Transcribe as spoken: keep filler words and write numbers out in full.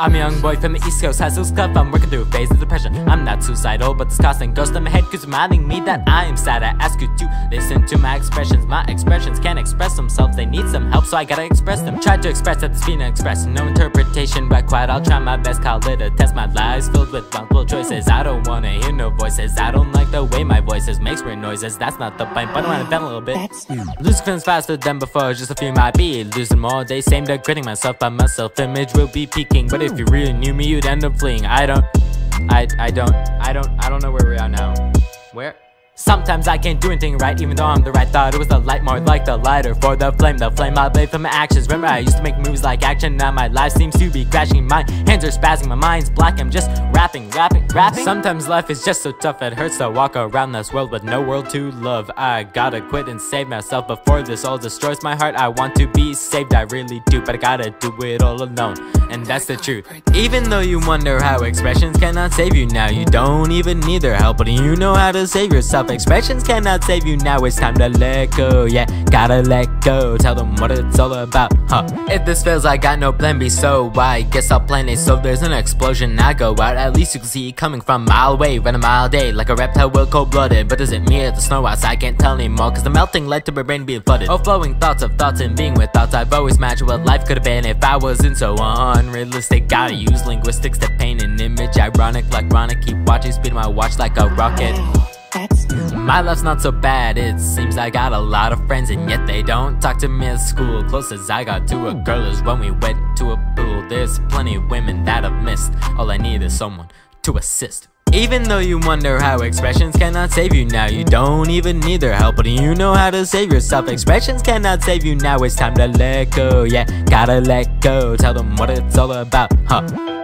I'm a young boy from the East Coast, high school's club, I'm working through a phase of depression. I'm not suicidal, but this constant ghost in my head keeps reminding me that I am sad. I ask you to listen to my expressions. My expressions can't express themselves, they need some help, so I gotta express them. Try to express that this feeling expressed, no interpretation required. I'll try my best, call it a test. My life's filled with multiple choices. I don't wanna hear no voices, I don't like the way my voices makes weird noises. That's not the point, but I wanna bend a little bit. Losing feelings faster than before, just a few might be losing more. They seem to gritting myself by my self-image will be peaking. But if you really knew me, you'd end up fleeing. I don't, I, I don't, I don't, I don't know where we are now. Where? Sometimes I can't do anything right, even though I'm the right thought. It was the light, more like the lighter for the flame. The flame I blade from my actions. Remember, I used to make moves like action. Now my life seems to be crashing. My hands are spazzing, my mind's black. I'm just rapping, rapping, rapping. Sometimes life is just so tough, it hurts to walk around this world with no world to love. I gotta quit and save myself before this all destroys my heart. I want to be saved, I really do, but I gotta do it all alone. And that's the truth. Even though you wonder how expressions cannot save you now, you don't even need their help, but you know how to save yourself. Expressions cannot save you now, it's time to let go. Yeah, gotta let go, tell them what it's all about, huh? If this fails, I got no plan B, so I guess I'll plan it. So there's an explosion, I go out, at least you can see it coming from a mile away. Run a mile a day, like a reptile, will cold-blooded. But does it mean the snow outside? I can't tell anymore, cause the melting led to my brain being flooded. Oh, flowing thoughts of thoughts and being with thoughts. I've always imagined what life could've been if I wasn't so unrealistic. Gotta use linguistics to paint an image, ironic like Ronic. Keep watching, speed my watch like a rocket. My life's not so bad, it seems I got a lot of friends, and yet they don't talk to me at school. Closest I got to a girl is when we went to a pool. There's plenty of women that I've missed, all I need is someone to assist. Even though you wonder how expressions cannot save you now, you don't even need their help, but you know how to save yourself. Expressions cannot save you now, it's time to let go. Yeah, gotta let go, tell them what it's all about, huh?